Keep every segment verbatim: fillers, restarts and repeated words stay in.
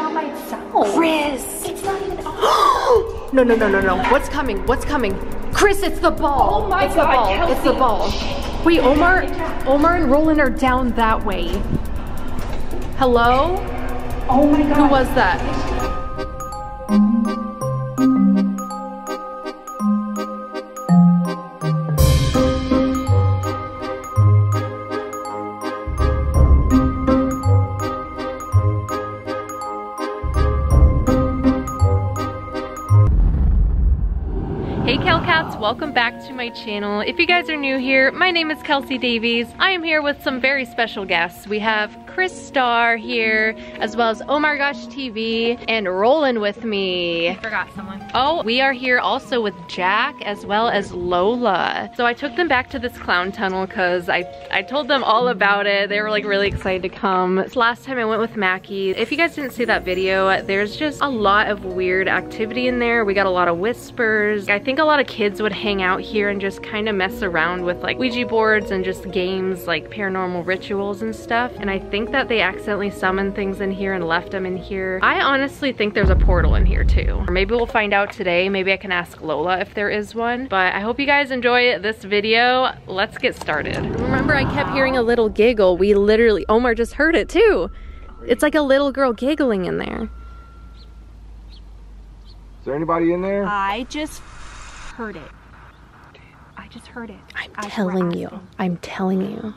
on by itself. Kris! It's not even on. No, no, no, no, no. What's coming? What's coming? Kris, it's the ball. Oh my it's God, the ball. It's the ball. Wait, Omar, Omar and Roland are down that way. Hello? Oh my God. Who was that? Welcome back to my channel. If you guys are new here, my name is Kelsi Davies. I am here with some very special guests. We have Kris Star here, as well as Oh My Gosh T V, and Roland with me. Forgot someone. Oh, we are here also with Jack, as well as Lola. So I took them back to this clown tunnel because I, I told them all about it. They were like really excited to come. So last time I went with Mackie. If you guys didn't see that video, there's just a lot of weird activity in there. We got a lot of whispers. I think a lot of kids would hang out here and just kind of mess around with like Ouija boards and just games like paranormal rituals and stuff, and I think that they accidentally summoned things in here and left them in here. I honestly think there's a portal in here too, or maybe we'll find out today. Maybe I can ask Lola if there is one, but I hope you guys enjoy this video. Let's get started. Remember, I kept hearing a little giggle. We literally, Omar just heard it too. It's like a little girl giggling in there. Is there anybody in there? I just heard it. Just heard it. I'm I telling you. Asking. I'm telling you.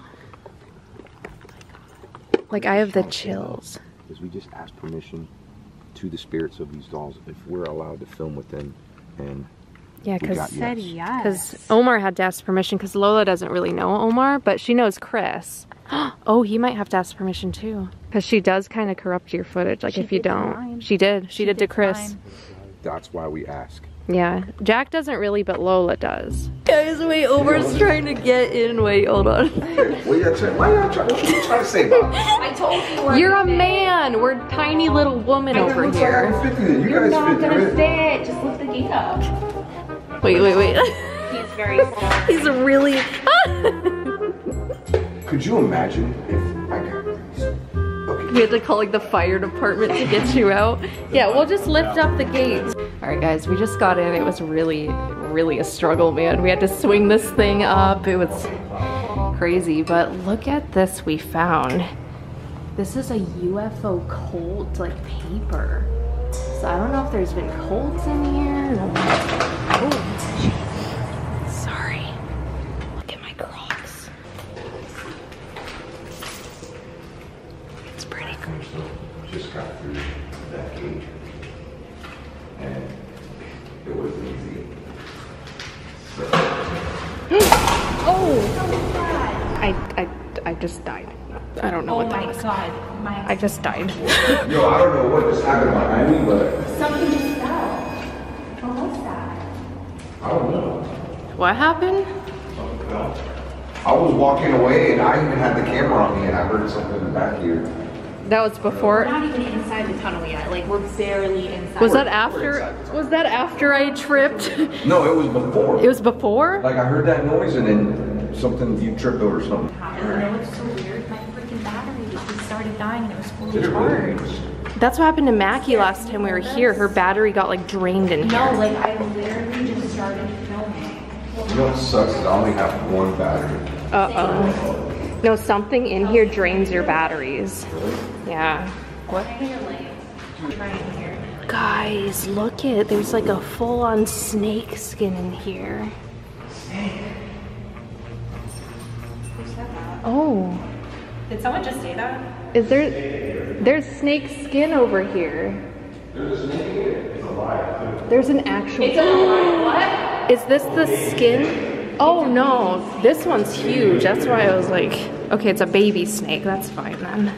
Like, I have the chills. Because we just asked permission to the spirits of these dolls if we're allowed to film with them, and yeah, because said yes. Because Omar had to ask permission because Lola doesn't really know Omar, but she knows Kris. Oh, he might have to ask permission too, because she does kind of corrupt your footage. Like she if you don't, mine. she did. She, she did, did to Kris. That's why we ask. Yeah, Jack doesn't really, but Lola does. Guys, wait, Omar's trying to get in. Wait, hold on. What are you trying to say about? I told you. You're a man. We're tiny little woman over here. You're not gonna fit. Just lift the gate up. Wait, wait, wait. He's very small. He's really. Could you imagine if I got these? We had to call like the fire department to get you out. Yeah, we'll just lift up the gates. All right, guys, we just got in. It was really, really a struggle, man. We had to swing this thing up. It was crazy, but look at this we found. This is a U F O cult, like, paper. So I don't know if there's been cults in here. Oh, sorry. Look at my Crocs. It's pretty cool. Just got through that gate. And it was easy. So. Oh! I, I, I just died. I don't know oh what that was. Oh my God. My I just died. Yo, I don't know what just happened behind me, but... Something just fell. What was that? I don't know. What happened? Something fell. I was walking away and I even had the camera on me and I heard something in the back here. That was before. We're not even inside the tunnel yet. Like, we're barely inside. Was that after? Was that after I tripped? No, it was before. It was before. Like, I heard that noise and then something. You tripped over something. I don't know. It's so weird. My freaking battery just started dying and it was fully charged. That's what happened to Mackie last time we were here. Her battery got like drained in here. No, like I literally just started filming. You know what sucks? I only have one battery. Uh oh. No, something in here drains your batteries. Yeah. What? Guys, look it. There's like a full-on snake skin in here. Oh. Did someone just say that? Is there? There's snake skin over here. There's a snake here. It's alive. There's an actual. It's alive. What? Is this the skin? Oh no, this one's huge. That's why I was like, okay, it's a baby snake. That's fine then.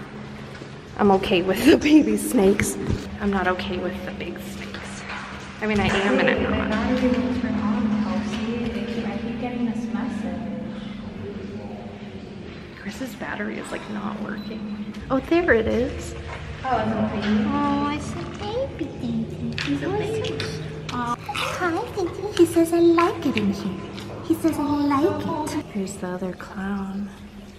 I'm okay with the baby snakes. I'm not okay with the big snakes. I mean, I am and I'm not. My battery didn't turn on, Kelsi. I keep getting this message. Kris's battery is like not working. Oh, there it is. Oh, it's a baby. Oh, it's a baby. He's a baby. Oh, hi, he says I like it in here. He says I like it. Here's the other clown.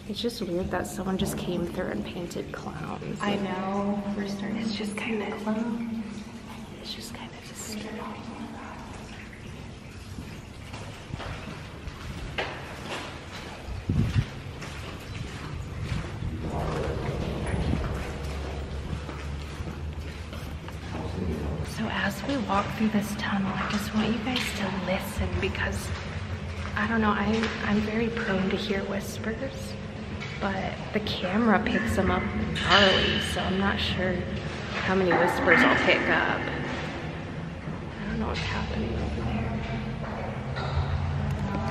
It's just weird that someone just came through and painted clowns. I know. We're starting. It's just kind of clowns. It's just kind of disturbing. So as we walk through this tunnel, I just want you guys to listen because I don't know, I'm, I'm very prone to hear whispers, but the camera picks them up early, so I'm not sure how many whispers I'll pick up. I don't know what's happening over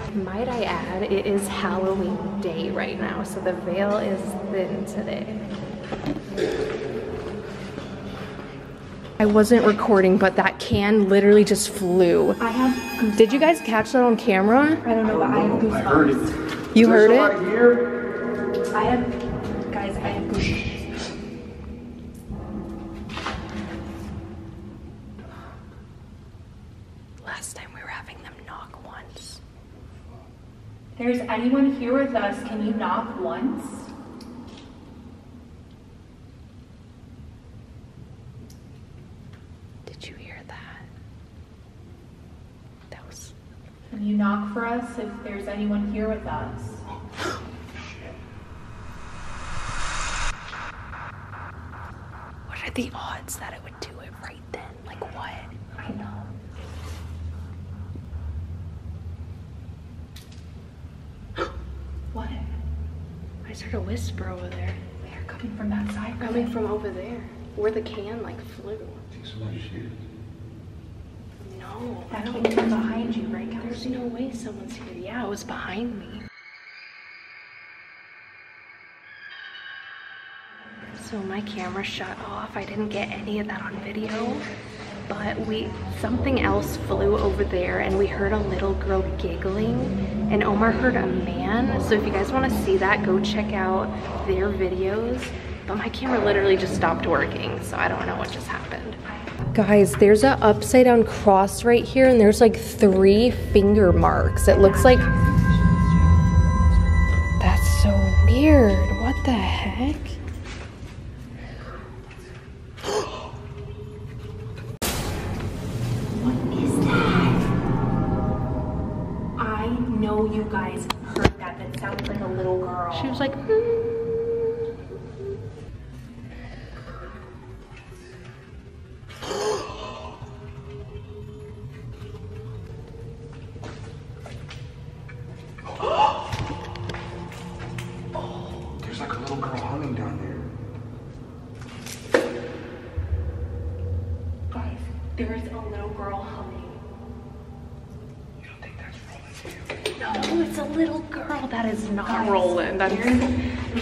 there. Might I add, it is Halloween day right now, so the veil is thin today. I wasn't recording, but that can literally just flew. I have. Did you guys catch that on camera? I don't know, but I have goosebumps. I heard it. You heard it? Here? I have, guys, I have goosebumps. Last time we were having them knock once. If there's anyone here with us, can you knock once? Can you knock for us if there's anyone here with us? What are the odds that it would do it right then? Like what? I know. What? I just heard a whisper over there. They're coming from that side. Coming right? From over there. Where the can like flew. I think somebody's here. No, that can't be behind you, right, Kelsi? There's no way someone's here. Yeah, it was behind me. So my camera shut off. I didn't get any of that on video, but we something else flew over there, and we heard a little girl giggling, and Omar heard a man. So if you guys want to see that, go check out their videos. But my camera literally just stopped working, so I don't know what just happened. Guys, there's an upside down cross right here, and there's like three finger marks. It looks like... That's so weird. What the heck? What is that? I know you guys heard that. That sounds like a little girl. She was like, hmm. Roland, that is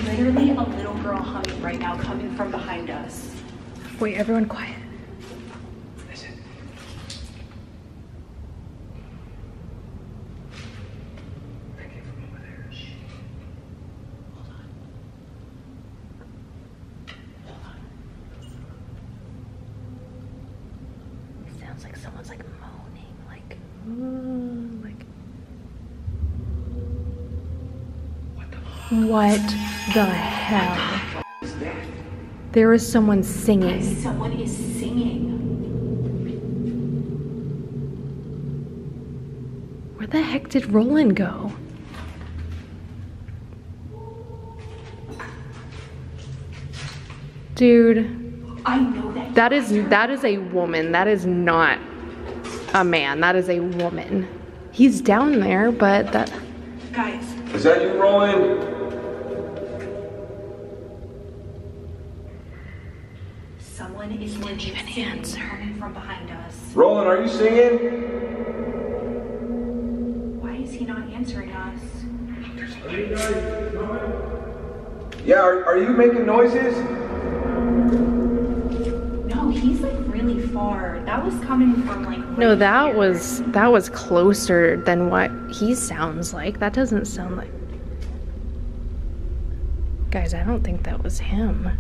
literally a little girl humming right now, coming from behind us. Wait, everyone quiet. Listen. That came from over there. Shh. Hold on. Hold on. It sounds like someone's like moaning, like. Mm. What the hell? There is someone singing. Guys, someone is singing. Where the heck did Roland go? Dude. I know that. That is that is a woman. That is not a man. That is a woman. He's down there, but that. Guys. Is that you, Roland? Is didn't even answer from behind us. Roland, are you singing? Why is he not answering us? Are you guys yeah, are, are you making noises? No, he's like really far. That was coming from like. Right no, that here. was that was closer than what he sounds like. That doesn't sound like. Guys, I don't think that was him.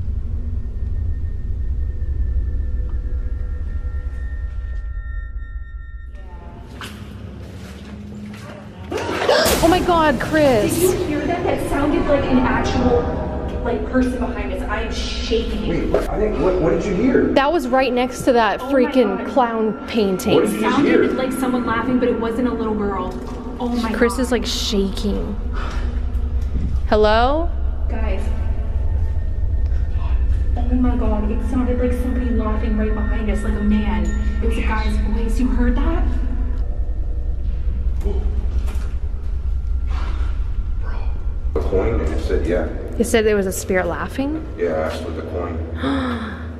Oh my God, Chris. Did you hear that? that sounded like an actual like person behind us. I'm shaking. Wait, what, I think, what, what did you hear? That was right next to that oh freaking clown painting. What did you just sounded hear? Like someone laughing, but it wasn't a little girl. Oh my Kris God. Kris is like shaking. Hello? Guys. Oh my God, it sounded like somebody laughing right behind us, like a man. It was a guy's voice. You heard that? The coin, and it said, yeah. It said there was a spirit laughing? Yeah, I split the coin.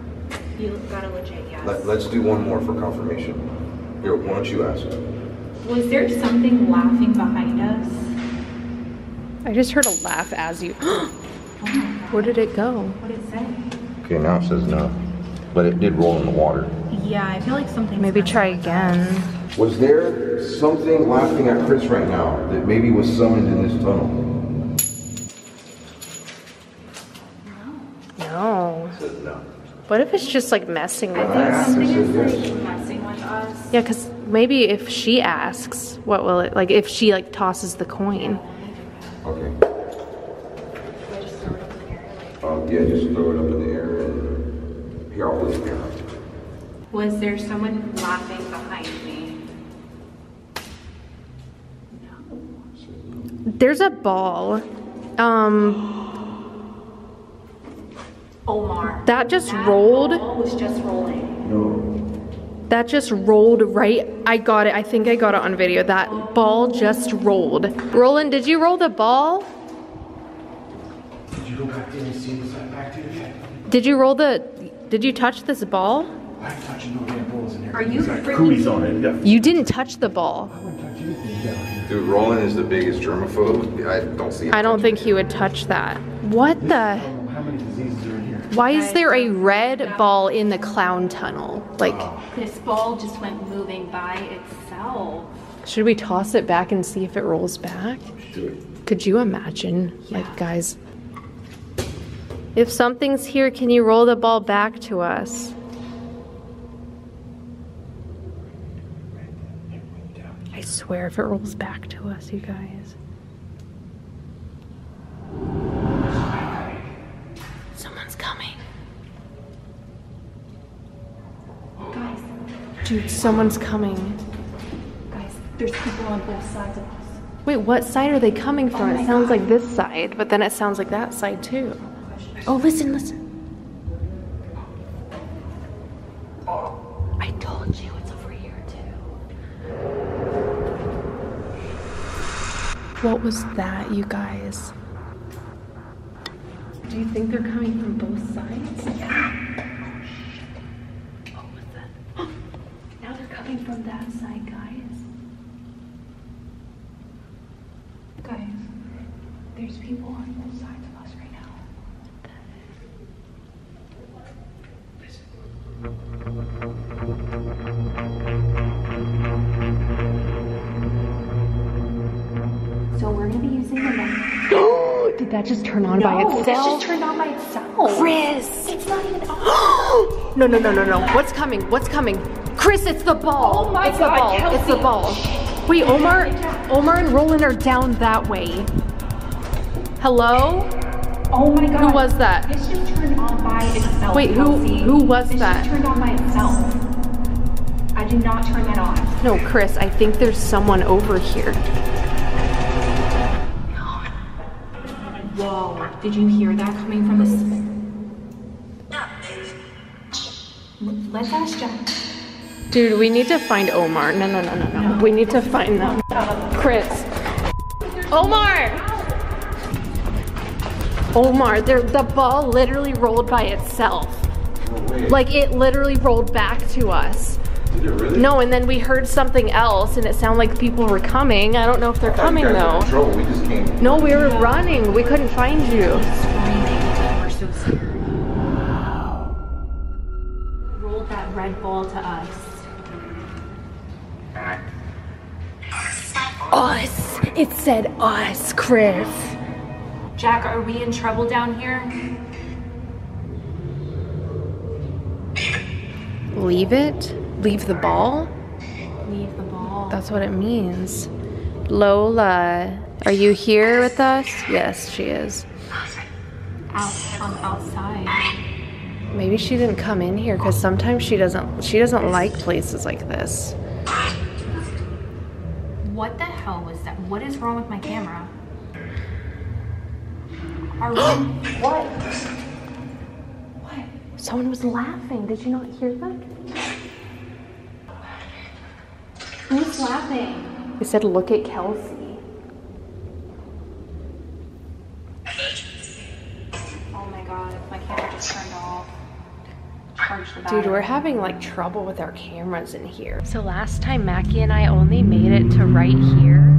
You got a legit yes. Let, let's do one more for confirmation. Here, why don't you ask? Was there something laughing behind us? I just heard a laugh as you... Oh, where did it go? What did it say? Okay, now it says no. But it did roll in the water. Yeah, I feel like something... Maybe try again. Was there something laughing at Kris right now that maybe was summoned in this tunnel? What if it's just like messing with us? Something is like messing with us. Yeah, because maybe if she asks, what will it like if she like tosses the coin? Okay. Um, yeah, just throw it up in the air and here, I'll put it here. Was there someone laughing behind me? No. There's a ball. Um. Omar. That just that rolled. Ball was just rolling. No. That just rolled right. I got it. I think I got it on video. That oh. ball just rolled. Roland, did you roll the ball? Did you go back in and see this back to the head? Did you roll the? Did you touch this ball? I'm touching no damn balls in here. Are you like cooties on it? Yeah. You didn't touch the ball. I wouldn't touch anything. Dude, Roland is the biggest germaphobe. I don't see. I don't think he would touch that. What this the? How many diseases are in here? Why is there a red ball in the clown tunnel? Like oh. This ball just went moving by itself. Should we toss it back and see if it rolls back? Do it. Could you imagine? Yeah. Like guys, if something's here, can you roll the ball back to us? I swear if it rolls back to us, you guys. Dude, someone's coming. Guys, there's people on both sides of us. Wait, what side are they coming from? Oh it sounds God. like this side, but then it sounds like that side too. Oh, listen, listen. I told you it's over here too. What was that, you guys? Do you think they're coming from both sides? Yeah. From that side, guys. Guys, there's people on both sides of us right now. So we're gonna be using the next. Did that just turn on no, by itself? That just turned on by itself. Kris, it's not even on. No, no, no, no, no. What's coming? What's coming? Kris, it's the ball. Oh my it's God, the ball. Kelsi. It's the ball. Wait, Omar, Omar and Roland are down that way. Hello? Oh my God. Who was that? This just turned on by itself. Wait, who who was this that? This just turned on by itself. I did not turn that on. No, Kris, I think there's someone over here. Whoa, did you hear that coming from this? Let's ask Jack. Dude, we need to find Omar. No, no, no, no, no. no. We need to find them. Kris. Omar! Omar, the ball literally rolled by itself. Oh, like, it literally rolled back to us. Did it really? No, and then we heard something else, and it sounded like people were coming. I don't know if they're coming, though. We just came. No, we were yeah. running. We couldn't find you. We're so scared. Rolled that red ball to us. Us. It said us, Kris. Jack, are we in trouble down here? Leave it? Leave the ball? Leave the ball. That's what it means. Lola, are you here with us? Yes, she is. Out on the outside. Maybe she didn't come in here because sometimes she doesn't. She doesn't like places like this. What the hell was that? What is wrong with my camera? Are we? What? What? Someone was laughing. Did you not hear that? Who's laughing? They said, "Look at Kelsi." Oh my god, my camera just turned off. Charged the battery. Dude, we're having like trouble with our cameras in here. So last time, Mackie and I only made it to right here.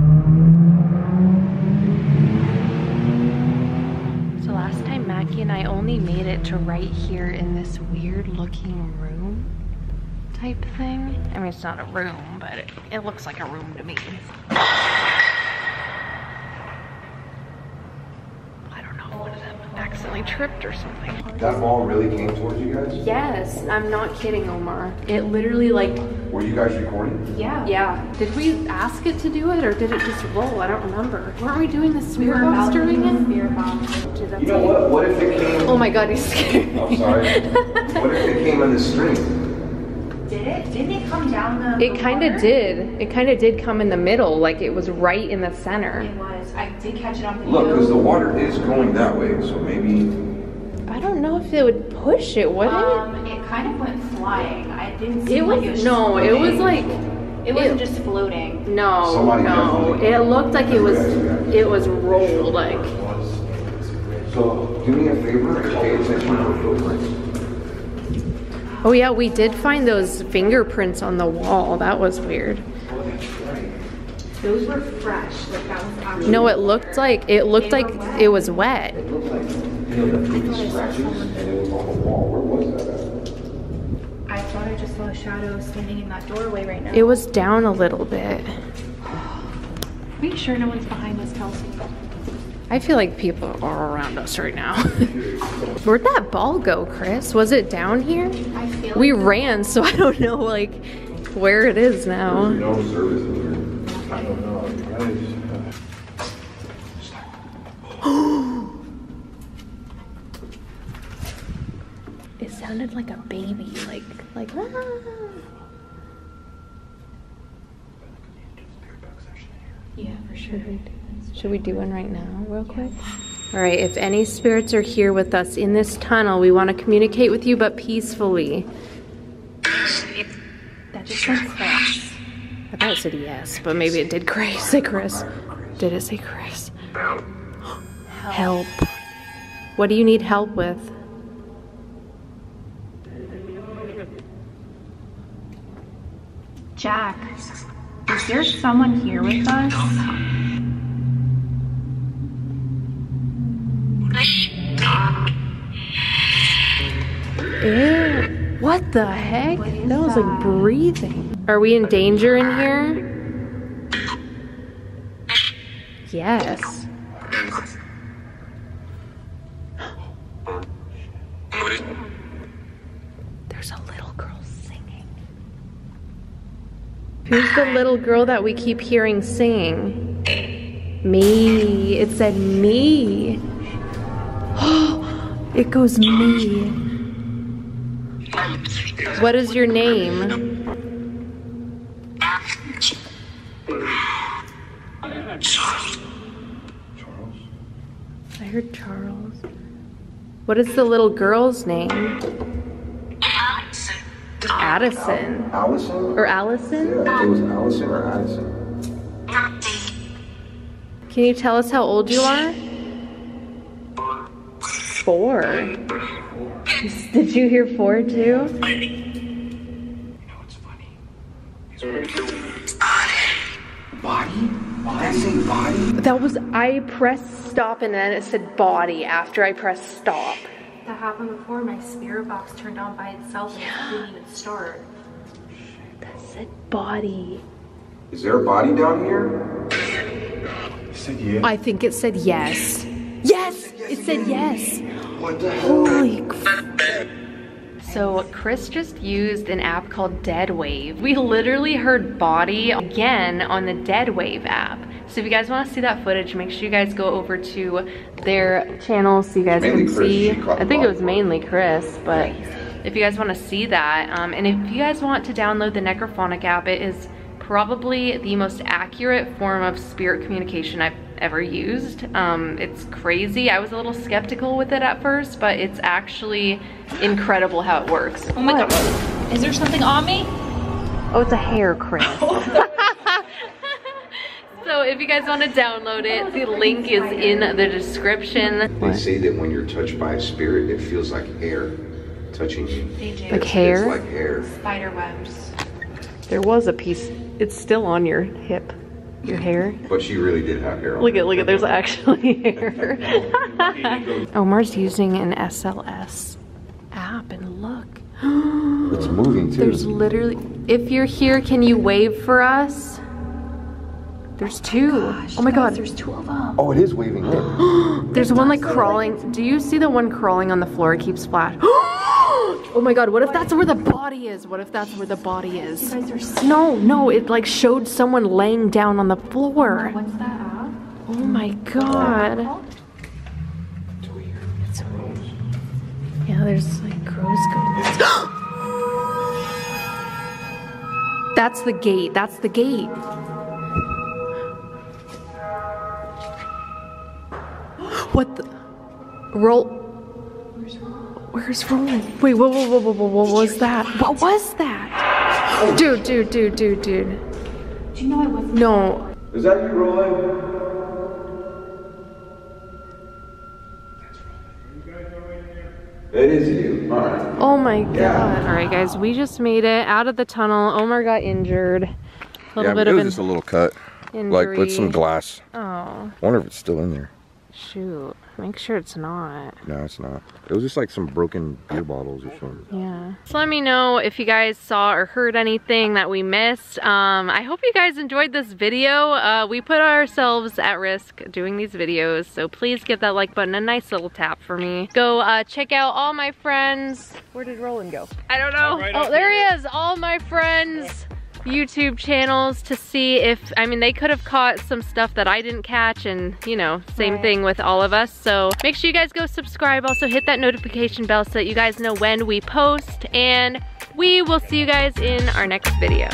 So last time, Mackie and I only made it to right here in this weird-looking room. Type thing. I mean, it's not a room, but it, it looks like a room to me. I don't know, one of them accidentally tripped or something. That ball really came towards you guys? Yes, I'm not kidding, Omar. It literally like... Were you guys recording? Yeah. Yeah. Did we ask it to do it or did it just roll? I don't remember. Weren't we doing the spirit box during it? Spirit box. You know what? What if it came... Oh my god, he's scared me. I'm sorry. What if it came in the stream? Did it? Didn't it come down the, the It kind of did. It kind of did come in the middle, like it was right in the center. It was. I did catch it on the Look, because the water is going that way, so maybe... I don't know if it would push it, would um, it? It kind of went flying. I didn't see it, like it was No, floating. It was like... It wasn't it, just floating. No, Somebody no. It looked like it was, it was rolled, like... So, do me a favor and pay attention to the footprints. Oh yeah, we did find those fingerprints on the wall. That was weird. Oh, that's right. Those were fresh. Like that was actually No, it looked like it looked like it was wet. It looked like you know the previous scratches and it was on the wall. Where was that at? I thought I just saw a shadow standing in that doorway right now. It was down a little bit. Make sure no one's behind us, Kelsi. I feel like people are around us right now. Where'd that ball go, Chris? Was it down here? I feel we like ran, so I don't know like where it is now. There's no service in here. I don't know. I just... It sounded like a baby, like like. Ah. Yeah, for sure. Should we do one right now, real quick? All right, if any spirits are here with us in this tunnel, we want to communicate with you, but peacefully. That just sounds crash. I thought it said yes, but maybe it did crash. Say Chris. Did it say Chris? Help. Help. What do you need help with? Jack, is there someone here with us? Ew. What the heck? What that was like breathing. Are we in danger in here? Yes. There's a little girl singing. Who's the little girl that we keep hearing singing? Me. It said me. Oh, it goes me. What is your name? Charles. I heard Charles. What is the little girl's name? Allison. Addison. Al Allison? Or Allison? Yeah, it was Allison or Addison. Can you tell us how old you are? Four. Did you hear four too? You know what's funny? Body? Did I say body? That was, I pressed stop and then it said body after I pressed stop. That happened before. My spirit box turned on by itself and it didn't even start. That said body. Is there a body down here? It said yes. I think it said yes. Yes! It said yes. What the hell? Holy crap. So Chris just used an app called Dead Wave. We literally heard body again on the Dead Wave app. So if you guys want to see that footage, make sure you guys go over to their channel so you guys can see. I think it was mainly Chris, but if you guys want to see that, um, and if you guys want to download the Necrophonic app, it is probably the most accurate form of spirit communication I've ever used. Um, it's crazy. I was a little skeptical with it at first, but it's actually incredible how it works. Oh my what? God. Is there something on me? Oh, it's a hair, Chris. So if you guys want to download it, the link is in the description. They say that when you're touched by a spirit, it feels like hair touching you. They do. Like it's, hair? It's like hair. Spider webs. There was a piece. It's still on your hip. Your hair. But she really did have hair on. Look at, look at, there's actually hair. Omar's using an S L S app and look. It's moving too. There's literally, if you're here, can you wave for us? There's two. Oh my, gosh, oh my guys, God. There's two of them. Oh, it is waving up. There's one like crawling. Do you see the one crawling on the floor? It keeps flat. Oh my God, what if that's where the body is? What if that's where the body is? You guys are sick. No, no, it like showed someone laying down on the floor. What's that app? Oh my God. It's weird. It's weird. Yeah, there's like crows going down. That's the gate, that's the gate. What the? Roll. Where's Roland? Where's Roland? Wait, whoa, whoa, whoa, whoa, whoa, what was that? What was that? Dude, dude, dude, dude, dude. Do you know I wasn't? No. Is that you, Roland? That's Roland. It is you. All right. Oh my God. Yeah. All right, guys, we just made it out of the tunnel. Omar got injured. A little yeah, bit it of was just a little cut. Injury. Like with some glass. Oh. I wonder if it's still in there. Shoot. Make sure it's not. No, it's not. It was just like some broken beer bottles or something. Yeah. So let me know if you guys saw or heard anything that we missed. Um, I hope you guys enjoyed this video. Uh, we put ourselves at risk doing these videos, so please give that like button a nice little tap for me. Go uh, check out all my friends. Where did Roland go? I don't know. Right oh, there here. He is. All my friends. Yeah. YouTube channels to see if, I mean, they could have caught some stuff that I didn't catch, and you know, same right. thing with all of us. So make sure you guys go subscribe. Also hit that notification bell so that you guys know when we post, and we will see you guys in our next video.